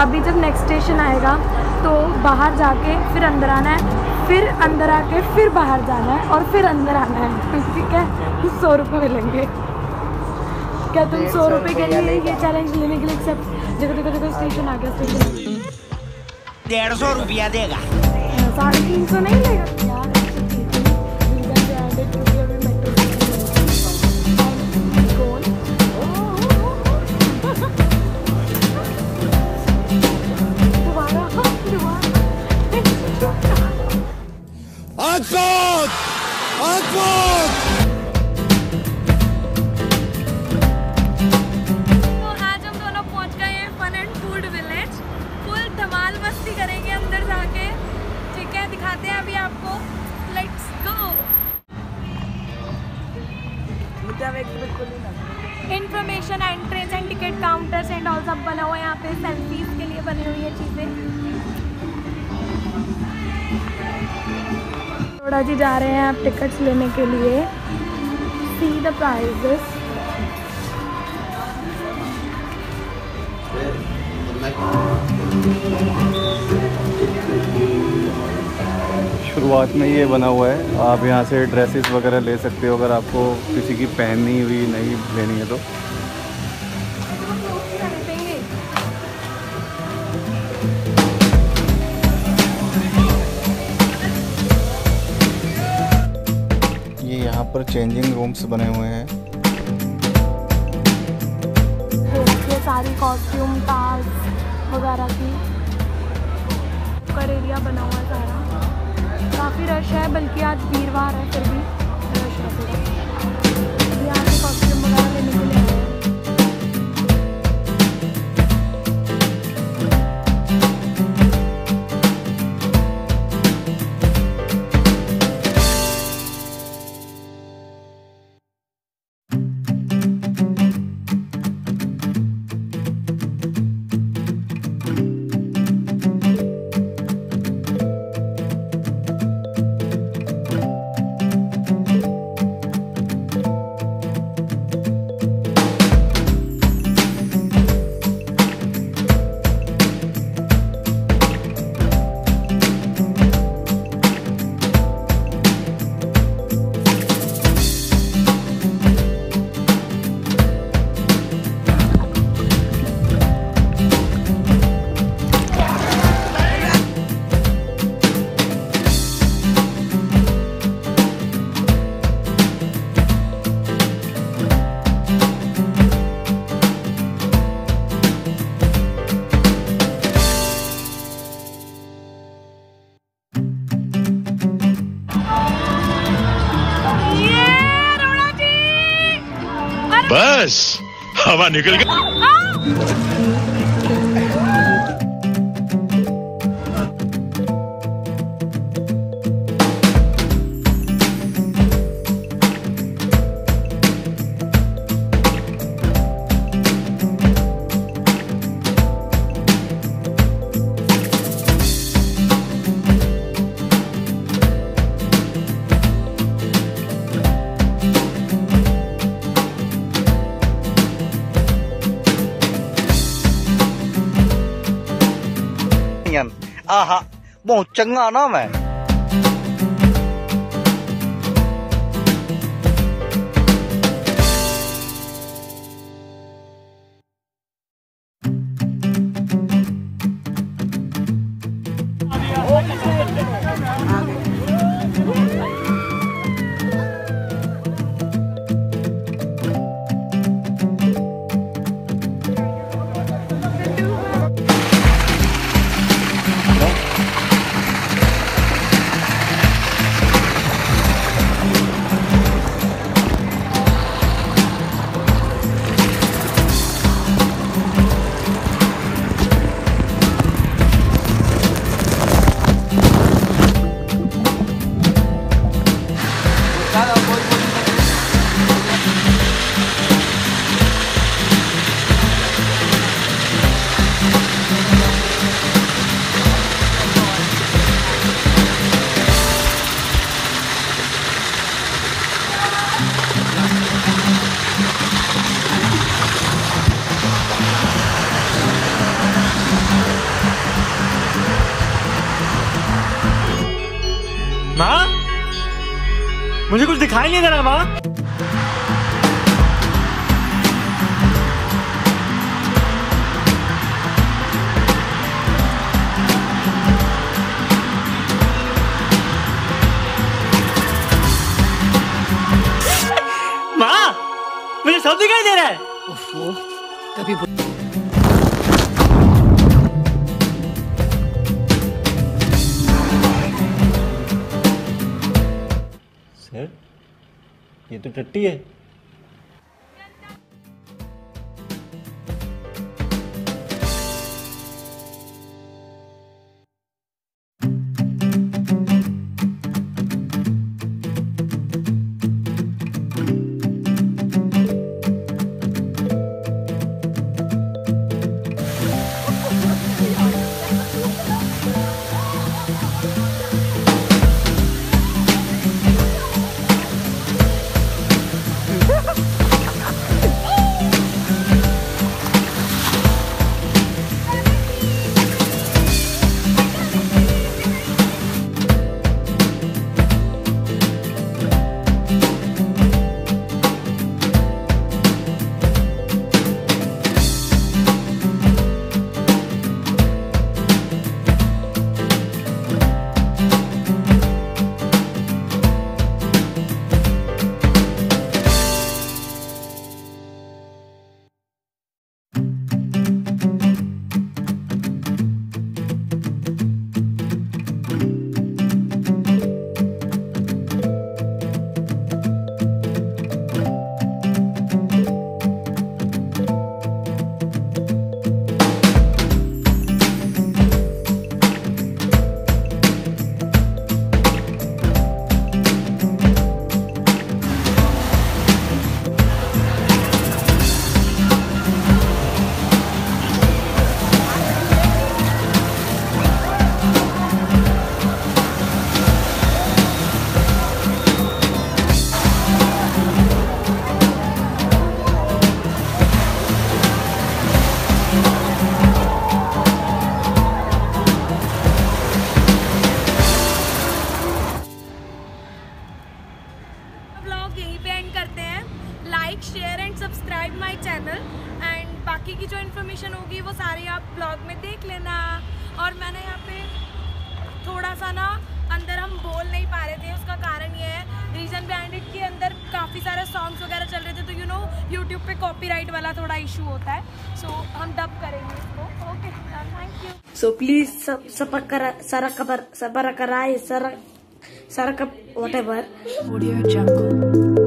अभी जब next station आएगा तो बाहर जाके फिर अंदर आना है, फिर अंदर आके फिर बाहर जाना है और फिर अंदर आना है। ठीक है, 100 रुपये मिलेंगे। क्या तुम 100 रुपये के लिए ये चैलेंज लेने के लिए एक्सेप्ट? देखो देखो देखो, स्टेशन आ गया, स्टेशन 150 रुपया देगा, 350 नहीं लेगा यार। Information entries and ticket counters and all सब बना हुआ है यहाँ पे, सेल्फीज के लिए बनी हुई है चीज़ें। थोड़ा जी जा रहे हैं आप टिकट्स लेने के लिए। See the prices. शुरुआत में ये बना हुआ है, आप यहाँ से ड्रेसेस वगैरह ले सकते हो अगर आपको किसी की पहननी हुई नहीं लेनी है तो। ये यहाँ पर चेंजिंग रूम्स बने हुए हैं। ये सारी कॉस्ट्यूम टाज वगैरह की एरिया बना हुआ है सारा। काफ़ी रश है, बल्कि आज वीरवार है फिर भी रश है पूरा। अभी यहाँ से कॉस्ट्यूम वगैरह लेने के लिए आए बस, हवा निकल गई। आहा, बहुत चंगा नाम है। माँ मुझे कुछ दिखाई नहीं दे रहा माँ। माँ मुझे सब दिखाई दे रहा है। ओफो, कभी ये तो टट्टी है। Share and subscribe my channel and बाकी की जो इन्फॉर्मेशन होगी वो सारी आप ब्लॉग में देख लेना। और मैंने यहाँ पे थोड़ा सा ना अंदर हम बोल नहीं पा रहे थे, उसका कारण ये है रीज़न बिहाइंड इट कि अंदर काफ़ी सारे सॉन्ग्स वगैरह चल रहे थे तो यू नो यूट्यूब पे कॉपीराइट वाला थोड़ा इशू होता है, सो हम डब करेंगे इसको। Okay thank you. So please सबर कराए सर वट एवर।